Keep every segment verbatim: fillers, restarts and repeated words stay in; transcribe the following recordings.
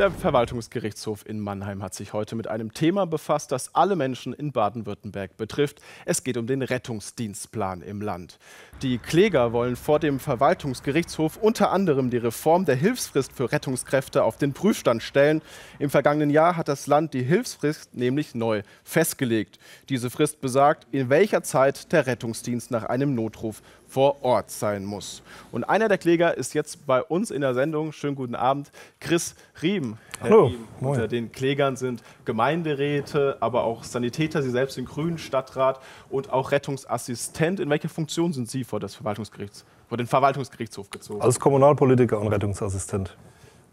Der Verwaltungsgerichtshof in Mannheim hat sich heute mit einem Thema befasst, das alle Menschen in Baden-Württemberg betrifft. Es geht um den Rettungsdienstplan im Land. Die Kläger wollen vor dem Verwaltungsgerichtshof unter anderem die Reform der Hilfsfrist für Rettungskräfte auf den Prüfstand stellen. Im vergangenen Jahr hat das Land die Hilfsfrist nämlich neu festgelegt. Diese Frist besagt, in welcher Zeit der Rettungsdienst nach einem Notruf vor Ort sein muss. Und einer der Kläger ist jetzt bei uns in der Sendung. Schönen guten Abend, Chris Riem. Hallo. Herr Riem, unter den Klägern sind Gemeinderäte, aber auch Sanitäter, Sie selbst sind Grünen, Stadtrat und auch Rettungsassistent. In welcher Funktion sind Sie vor, das Verwaltungsgerichts, vor den Verwaltungsgerichtshof gezogen? Als Kommunalpolitiker und Rettungsassistent.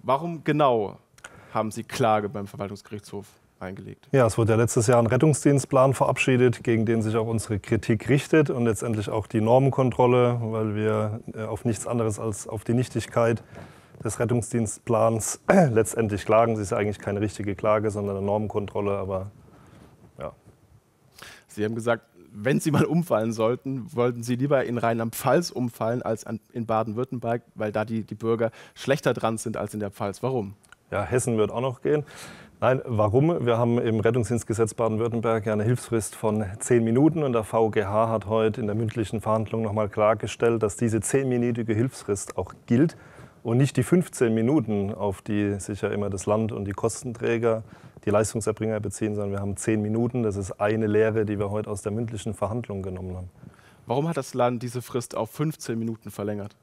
Warum genau haben Sie Klage beim Verwaltungsgerichtshof eingelegt? Ja, es wurde ja letztes Jahr ein Rettungsdienstplan verabschiedet, gegen den sich auch unsere Kritik richtet und letztendlich auch die Normenkontrolle, weil wir auf nichts anderes als auf die Nichtigkeit des Rettungsdienstplans letztendlich klagen. Es ist ja eigentlich keine richtige Klage, sondern eine Normenkontrolle, aber ja. Sie haben gesagt, wenn Sie mal umfallen sollten, wollten Sie lieber in Rheinland-Pfalz umfallen als in Baden-Württemberg, weil da die, die Bürger schlechter dran sind als in der Pfalz. Warum? Ja, Hessen wird auch noch gehen. Nein, warum? Wir haben im Rettungsdienstgesetz Baden-Württemberg ja eine Hilfsfrist von zehn Minuten und der V G H hat heute in der mündlichen Verhandlung nochmal klargestellt, dass diese zehnminütige Hilfsfrist auch gilt und nicht die fünfzehn Minuten, auf die sich ja immer das Land und die Kostenträger, die Leistungserbringer beziehen, sondern wir haben zehn Minuten. Das ist eine Lehre, die wir heute aus der mündlichen Verhandlung genommen haben. Warum hat das Land diese Frist auf fünfzehn Minuten verlängert?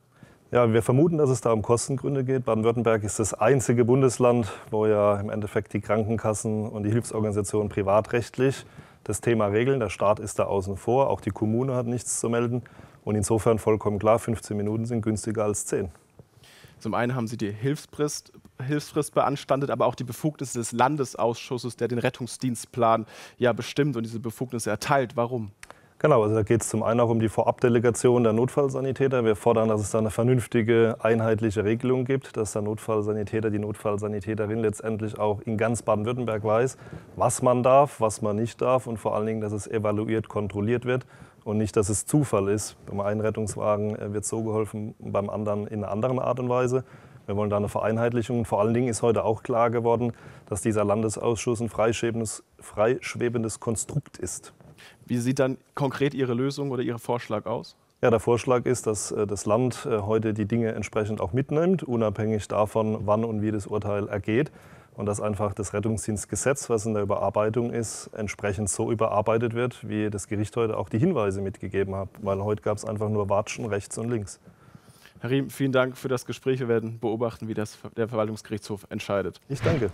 Ja, wir vermuten, dass es da um Kostengründe geht. Baden-Württemberg ist das einzige Bundesland, wo ja im Endeffekt die Krankenkassen und die Hilfsorganisationen privatrechtlich das Thema regeln. Der Staat ist da außen vor, auch die Kommune hat nichts zu melden. Und insofern vollkommen klar, fünfzehn Minuten sind günstiger als zehn. Zum einen haben Sie die Hilfsfrist, Hilfsfrist beanstandet, aber auch die Befugnisse des Landesausschusses, der den Rettungsdienstplan ja bestimmt und diese Befugnisse erteilt. Warum? Genau, also da geht es zum einen auch um die Vorabdelegation der Notfallsanitäter. Wir fordern, dass es da eine vernünftige, einheitliche Regelung gibt, dass der Notfallsanitäter, die Notfallsanitäterin letztendlich auch in ganz Baden-Württemberg weiß, was man darf, was man nicht darf und vor allen Dingen, dass es evaluiert, kontrolliert wird und nicht, dass es Zufall ist. Beim einen Rettungswagen wird so geholfen, beim anderen in einer anderen Art und Weise. Wir wollen da eine Vereinheitlichung. Vor allen Dingen ist heute auch klar geworden, dass dieser Landesausschuss ein freischwebendes, freischwebendes Konstrukt ist. Wie sieht dann konkret Ihre Lösung oder Ihr Vorschlag aus? Ja, der Vorschlag ist, dass das Land heute die Dinge entsprechend auch mitnimmt, unabhängig davon, wann und wie das Urteil ergeht. Und dass einfach das Rettungsdienstgesetz, was in der Überarbeitung ist, entsprechend so überarbeitet wird, wie das Gericht heute auch die Hinweise mitgegeben hat. Weil heute gab es einfach nur Watschen rechts und links. Herr Riem, vielen Dank für das Gespräch. Wir werden beobachten, wie das der Verwaltungsgerichtshof entscheidet. Ich danke.